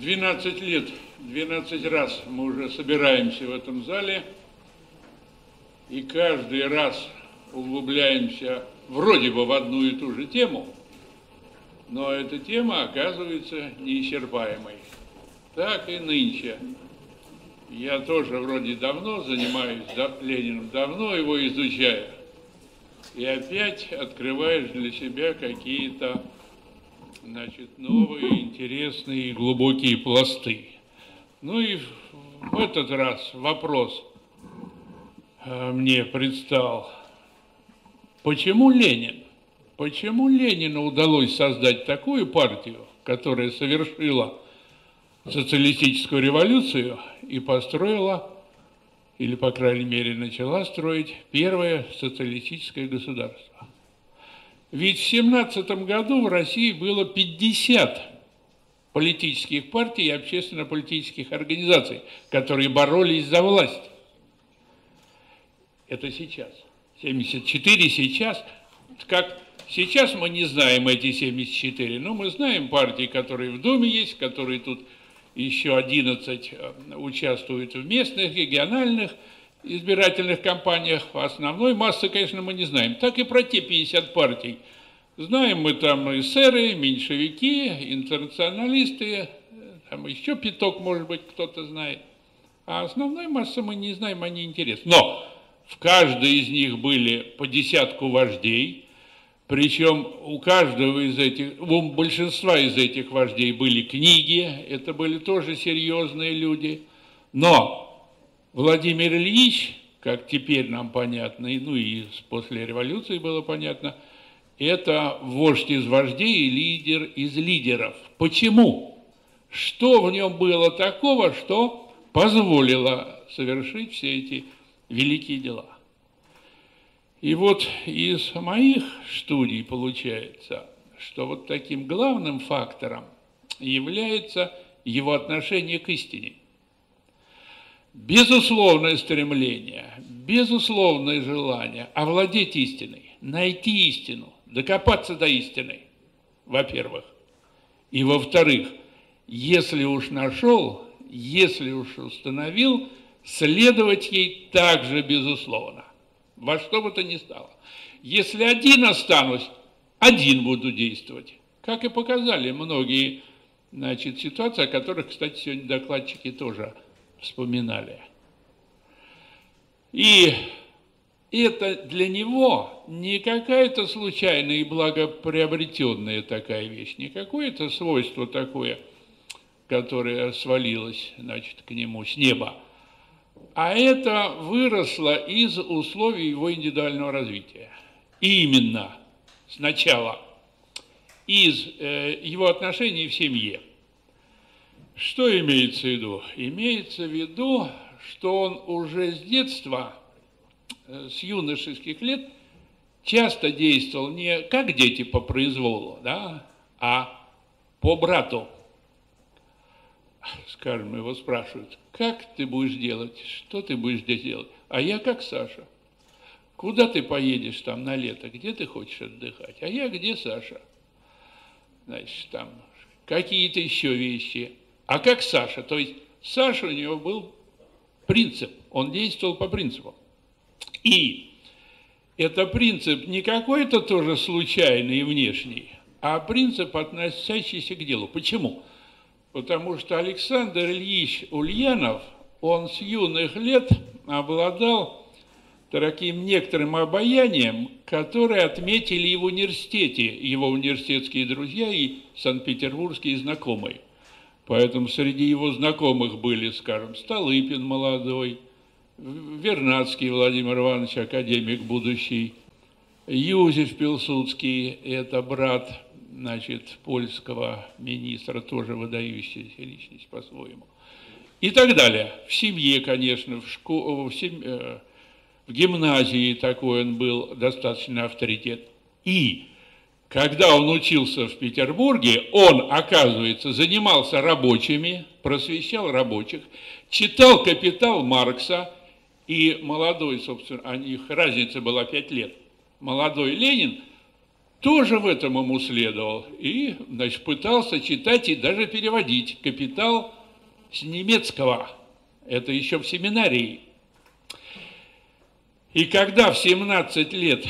12 лет, 12 раз мы уже собираемся в этом зале, и каждый раз углубляемся вроде бы в одну и ту же тему, но эта тема оказывается неисчерпаемой. Так и нынче. Я тоже вроде давно занимаюсь Лениным, давно его изучаю. И опять открываешь для себя какие-то, значит, новые, интересные и глубокие пласты. Ну и в этот раз вопрос мне предстал. Почему Ленин? Почему Ленину удалось создать такую партию, которая совершила социалистическую революцию и построила, или, по крайней мере, начала строить первое социалистическое государство? Ведь в 1917 году в России было 50 политических партий и общественно-политических организаций, которые боролись за власть. Это сейчас. 74 сейчас. Как сейчас мы не знаем эти 74, но мы знаем партии, которые в Думе есть, которые тут еще 11 участвуют в местных, региональных избирательных кампаниях. Основной массы, конечно, мы не знаем. Так и про те 50 партий. Знаем мы там эсеры, меньшевики, интернационалисты, там еще пяток, может быть, кто-то знает. А основной массы мы не знаем, они интересны. Но в каждой из них были по десятку вождей, причем у каждого из этих, у большинства из этих вождей были книги, это были тоже серьезные люди. Но Владимир Ильич, как теперь нам понятно, ну и после революции было понятно, это вождь из вождей и лидер из лидеров. Почему? Что в нем было такого, что позволило совершить все эти великие дела? И вот из моих студий получается, что вот таким главным фактором является его отношение к истине. Безусловное стремление, безусловное желание овладеть истиной, найти истину, докопаться до истины, во-первых. И во-вторых, если уж нашел, если уж установил, следовать ей также безусловно, во что бы то ни стало. Если один останусь, один буду действовать, как и показали многие, значит, ситуации, о которых, кстати, сегодня докладчики тоже вспоминали. И это для него не какая-то случайная и благоприобретенная такая вещь, не какое-то свойство такое, которое свалилось, значит, к нему с неба, а это выросло из условий его индивидуального развития. Именно сначала из его отношений в семье. Что имеется в виду? Имеется в виду, что он уже с детства, с юношеских лет, часто действовал не как дети по произволу, да, а по брату. Скажем, его спрашивают, как ты будешь делать, что ты будешь здесь делать? А я как Саша. Куда ты поедешь там на лето, где ты хочешь отдыхать? А я где Саша? Значит, там какие-то еще вещи. А как Саша? То есть Саша, у него был принцип, он действовал по принципу. И это принцип не какой-то тоже случайный и внешний, а принцип, относящийся к делу. Почему? Потому что Александр Ильич Ульянов, он с юных лет обладал таким некоторым обаянием, которое отметили и в университете, его университетские друзья и санкт-петербургские знакомые. Поэтому среди его знакомых были, скажем, Столыпин молодой, Вернадский Владимир Иванович, академик будущий, Юзеф Пилсудский, это брат, значит, польского министра, тоже выдающаяся личность по-своему. И так далее. В семье, конечно, в гимназии такой он был, достаточно авторитет. И когда он учился в Петербурге, он, оказывается, занимался рабочими, просвещал рабочих, читал «Капитал» Маркса, и молодой, собственно, у них разница была 5 лет, молодой Ленин тоже в этом ему следовал. И, значит, пытался читать и даже переводить «Капитал» с немецкого. Это еще в семинарии. И когда в 17 лет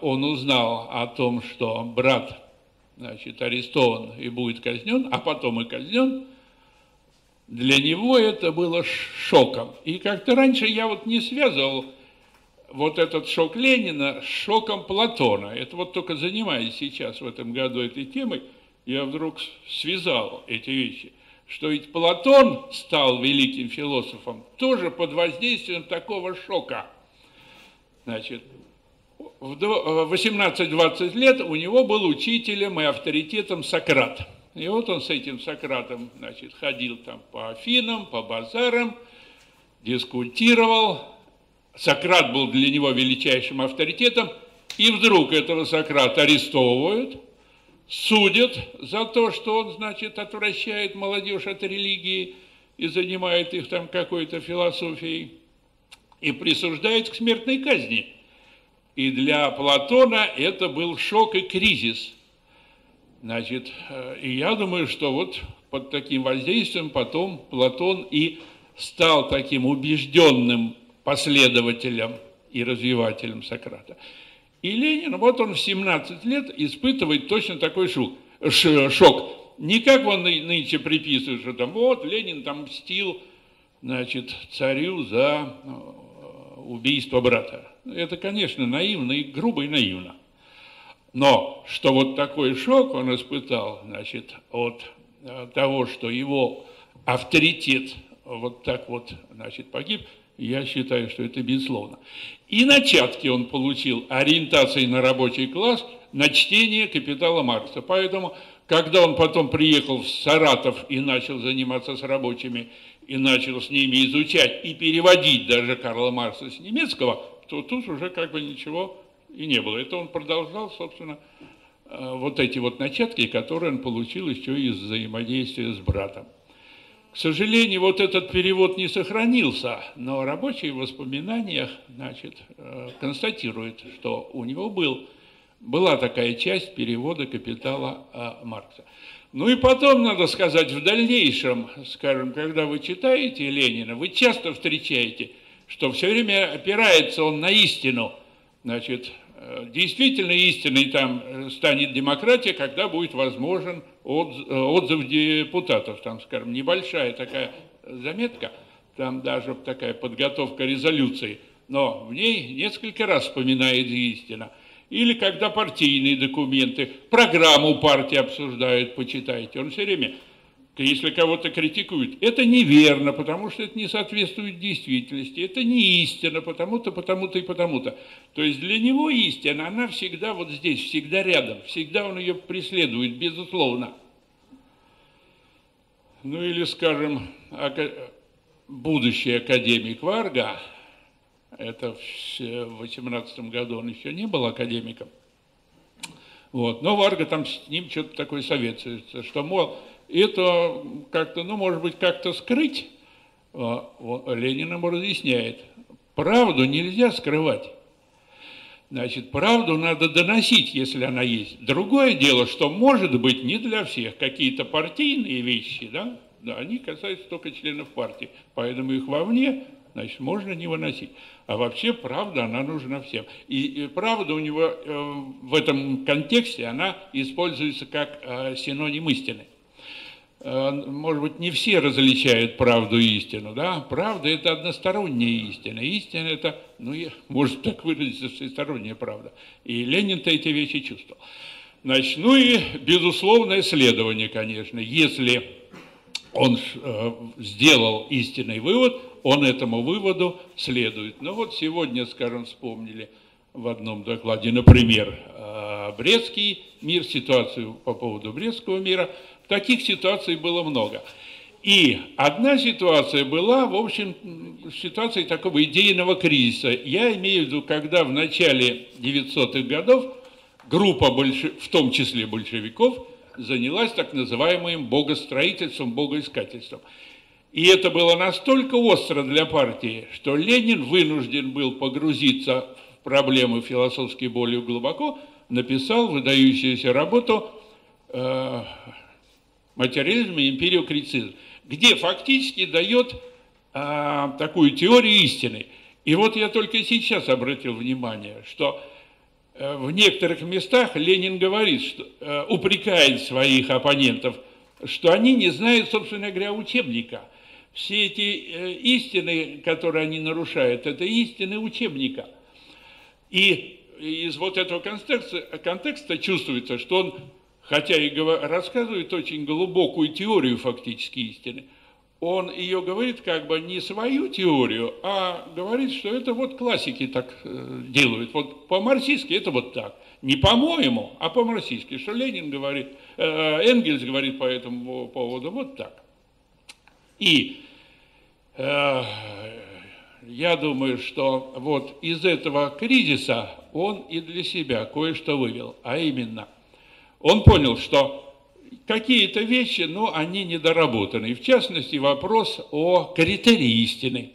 он узнал о том, что брат, значит, арестован и будет казнен, а потом и казнен, для него это было шоком. И как-то раньше я вот не связывал вот этот шок Ленина с шоком Платона. Это вот только занимаясь сейчас в этом году этой темой, я вдруг связал эти вещи. Что ведь Платон стал великим философом тоже под воздействием такого шока. Значит, в 18-20 лет у него был учителем и авторитетом Сократ. И вот он с этим Сократом, значит, ходил там по Афинам, по базарам, дискутировал. Сократ был для него величайшим авторитетом. И вдруг этого Сократа арестовывают, судят за то, что он, значит, отвращает молодежь от религии и занимает их там какой-то философией, и присуждают к смертной казни. И для Платона это был шок и кризис. Значит, и я думаю, что вот под таким воздействием потом Платон и стал таким убежденным последователем и развивателем Сократа. И Ленин, вот он в 17 лет испытывает точно такой шок. Не как он нынче приписывает, что там вот Ленин там мстил, значит, царю за убийство брата. Это, конечно, наивно и грубо, и наивно. Но что вот такой шок он испытал, значит, от того, что его авторитет вот так вот, значит, погиб, я считаю, что это безусловно. И начатки он получил ориентации на рабочий класс, на чтение «Капитала» Маркса. Поэтому, когда он потом приехал в Саратов и начал заниматься с рабочими, и начал с ними изучать и переводить даже Карла Маркса с немецкого, то тут уже как бы ничего и не было. Это он продолжал, собственно, вот эти вот начатки, которые он получил еще из взаимодействия с братом. К сожалению, вот этот перевод не сохранился, но рабочие в воспоминаниях, значит, констатируют, что у него была такая часть перевода «Капитала» Маркса. Ну и потом, надо сказать, в дальнейшем, скажем, когда вы читаете Ленина, вы часто встречаете, что все время опирается он на истину. Значит, действительно истиной там станет демократия, когда будет возможен отзыв депутатов. Там, скажем, небольшая такая заметка, там даже такая подготовка резолюции, но в ней несколько раз вспоминает истина. Или когда партийные документы, программу партии обсуждают, почитайте. Он все время, если кого-то критикует, это неверно, потому что это не соответствует действительности, это не истина, потому-то, потому-то и потому-то. То есть для него истина, она всегда вот здесь, всегда рядом, всегда он ее преследует, безусловно. Ну или, скажем, будущий академик Варга. Это в 18 году он еще не был академиком. Вот. Но Варга там с ним что-то такое советуется, что, мол, это как-то, ну, может быть, как-то скрыть. Ленин ему разъясняет. Правду нельзя скрывать. Значит, правду надо доносить, если она есть. Другое дело, что, может быть, не для всех. Какие-то партийные вещи, да? Да, они касаются только членов партии. Поэтому их вовне... Значит, можно не выносить. А вообще правда, она нужна всем. И правда у него в этом контексте, она используется как синоним истины. Может быть, не все различают правду и истину. Да? Правда – это односторонняя истина. Истина – это, ну, может так выразиться, всесторонняя правда. И Ленин-то эти вещи чувствовал. Значит, ну и безусловное следование, конечно. Если он сделал истинный вывод, он этому выводу следует. Но вот сегодня, скажем, вспомнили в одном докладе, например, Брестский мир, ситуацию по поводу Брестского мира. Таких ситуаций было много. И одна ситуация была, в общем, ситуацией такого идейного кризиса. Я имею в виду, когда в начале 900-х годов группа, в том числе большевиков, занялась так называемым богостроительством, богоискательством. И это было настолько остро для партии, что Ленин вынужден был погрузиться в проблемы философские более глубоко, написал выдающуюся работу «Материализм и эмпириокритицизм», где фактически дает такую теорию истины. И вот я только сейчас обратил внимание, что в некоторых местах Ленин говорит, что, упрекает своих оппонентов, что они не знают, собственно говоря, учебника. Все эти истины, которые они нарушают, это истины учебника. И из вот этого контекста чувствуется, что он, хотя и рассказывает очень глубокую теорию фактически истины, он ее говорит как бы не свою теорию, а говорит, что это вот классики так делают. Вот по-марксистски это вот так. Не по-моему, а по-марксистски. Что Ленин говорит, Энгельс говорит по этому поводу вот так. И я думаю, что вот из этого кризиса он и для себя кое-что вывел. А именно, он понял, что какие-то вещи, но они недоработаны. В частности, вопрос о критерии истины.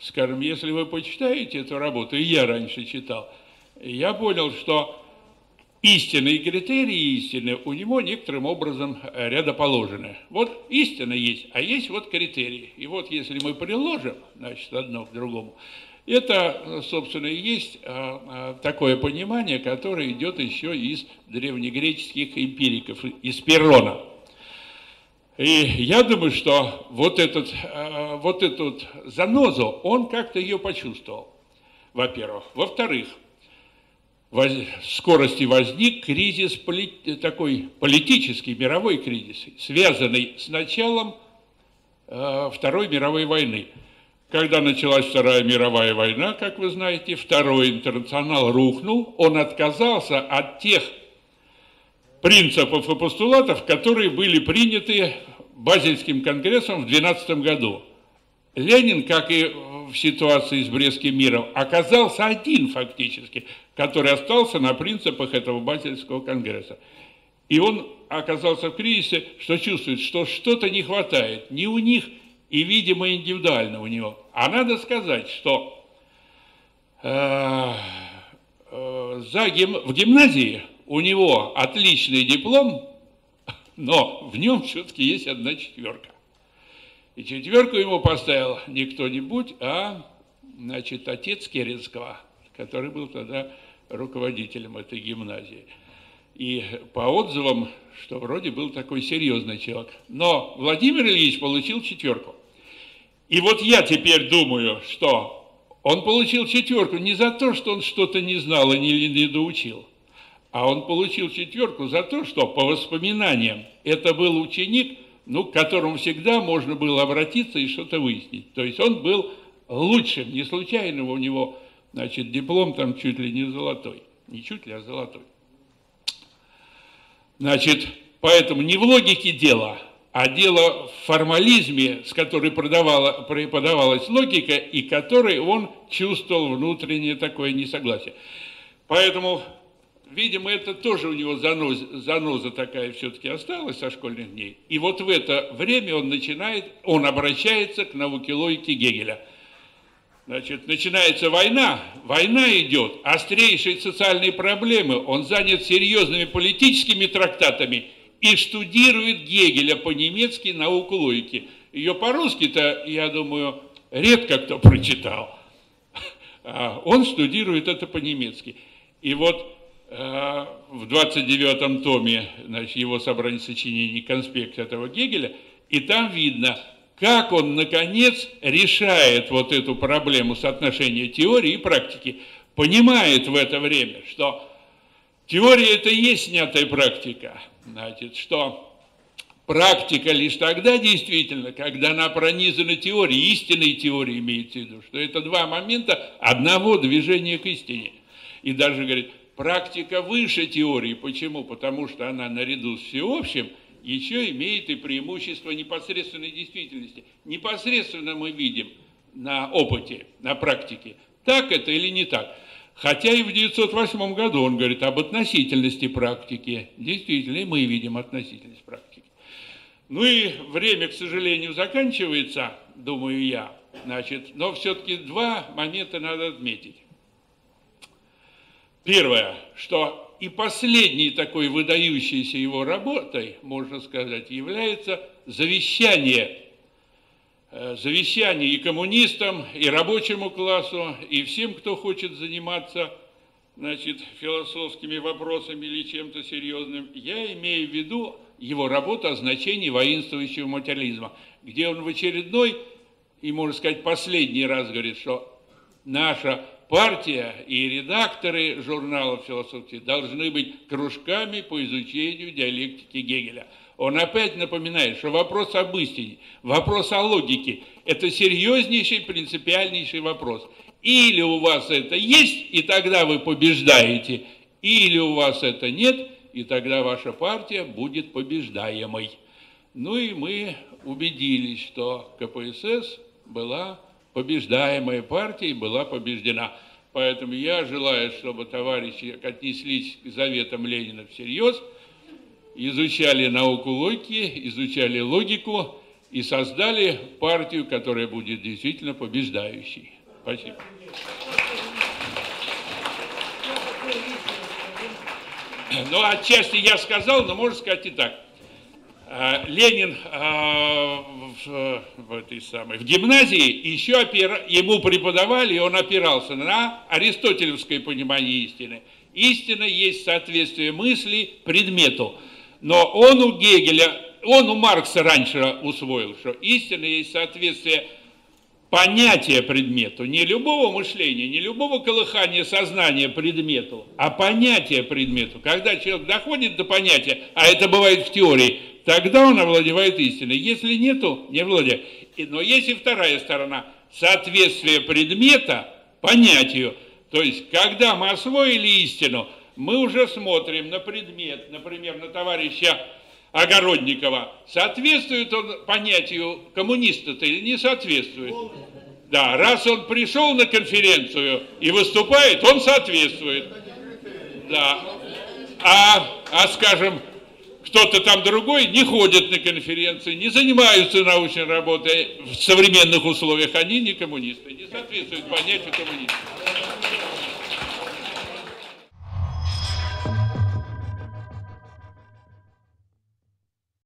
Скажем, если вы почитаете эту работу, и я раньше читал, я понял, что истины и критерии истины у него некоторым образом рядоположены. Вот истина есть, а есть вот критерии. И вот если мы приложим, значит, одно к другому, это, собственно, и есть такое понимание, которое идет еще из древнегреческих эмпириков, из Пиррона. И я думаю, что вот этот занозу, он как-то ее почувствовал, во-первых. Во-вторых, в скорости возник кризис, такой политический, мировой кризис, связанный с началом Второй мировой войны. Когда началась Вторая мировая война, как вы знаете, Второй интернационал рухнул, он отказался от тех принципов и постулатов, которые были приняты Базельским конгрессом в 1912 году. Ленин, как и в ситуации с Брестским миром, оказался один фактически, который остался на принципах этого Базельского конгресса. И он оказался в кризисе, что чувствует, что что-то не хватает ни у них, и, видимо, индивидуально у него. А надо сказать, что в гимназии у него отличный диплом, но в нем все-таки есть одна четверка. И четверку ему поставил не кто-нибудь, а, значит, отец Керенского, который был тогда руководителем этой гимназии. И по отзывам, что вроде был такой серьезный человек. Но Владимир Ильич получил четверку. И вот я теперь думаю, что он получил четверку не за то, что он что-то не знал и не доучил, а он получил четверку за то, что, по воспоминаниям, это был ученик, ну, к которому всегда можно было обратиться и что-то выяснить. То есть он был лучшим, не случайно у него, значит, диплом там чуть ли не золотой. Не чуть ли, а золотой. Значит, поэтому не в логике дела, а дело в формализме, с которой преподавалась логика, и которой он чувствовал внутреннее такое несогласие. Поэтому, видимо, это тоже у него заноза такая все-таки осталась со школьных дней. И вот в это время он обращается к науке логики Гегеля. Значит, начинается война идет, острейшие социальные проблемы, он занят серьезными политическими трактатами и штудирует Гегеля по-немецки науку логики. Ее по-русски-то, я думаю, редко кто прочитал. Он штудирует это по-немецки. И вот в 29-м томе, значит, его собрание сочинений, конспект этого Гегеля, и там видно, как он, наконец, решает вот эту проблему соотношения теории и практики, понимает в это время, что теория – это и есть снятая практика, значит, что практика лишь тогда действительно, когда она пронизана теорией, истинной теорией имеется в виду, что это два момента одного движения к истине. И даже, говорит, практика выше теории. Почему? Потому что она наряду с всеобщим еще имеет и преимущество непосредственной действительности. Непосредственно мы видим на опыте, на практике, так это или не так. Хотя и в 1908 году он говорит об относительности практики. Действительно, и мы видим относительность практики. Ну и время, к сожалению, заканчивается, думаю я. Значит, но все-таки два момента надо отметить. Первое, что И последней такой выдающейся его работой, можно сказать, является завещание. Завещание и коммунистам, и рабочему классу, и всем, кто хочет заниматься, значит, философскими вопросами или чем-то серьезным. Я имею в виду его работу о значении воинствующего материализма, где он в очередной и, можно сказать, последний раз говорит, что наша партия и редакторы журналов философии должны быть кружками по изучению диалектики Гегеля. Он опять напоминает, что вопрос об истине, вопрос о логике – это серьезнейший, принципиальнейший вопрос. Или у вас это есть, и тогда вы побеждаете, или у вас это нет, и тогда ваша партия будет побеждаемой. Ну и мы убедились, что КПСС была побеждаемая партия и была побеждена. Поэтому я желаю, чтобы товарищи отнеслись к заветам Ленина всерьез, изучали науку логики, изучали логику и создали партию, которая будет действительно побеждающей. Спасибо. Ну, отчасти я сказал, но можно сказать и так. Ленин в гимназии еще ему преподавали, и он опирался на аристотелевское понимание истины. Истина есть соответствие мысли предмету. Но он у Гегеля, он у Маркса раньше усвоил, что истина есть соответствие понятия предмету. Не любого мышления, не любого колыхания сознания предмету, а понятия предмету. Когда человек доходит до понятия, а это бывает в теории, тогда он овладевает истиной. Если нету, не владеет. Но есть и вторая сторона. Соответствие предмета понятию. То есть, когда мы освоили истину, мы уже смотрим на предмет, например, на товарища Огородникова. Соответствует он понятию коммуниста-то или не соответствует? Да, раз он пришел на конференцию и выступает, он соответствует. Да. Скажем, кто-то там другой не ходит на конференции, не занимаются научной работой в современных условиях, они не коммунисты, не соответствуют понятию коммуниста.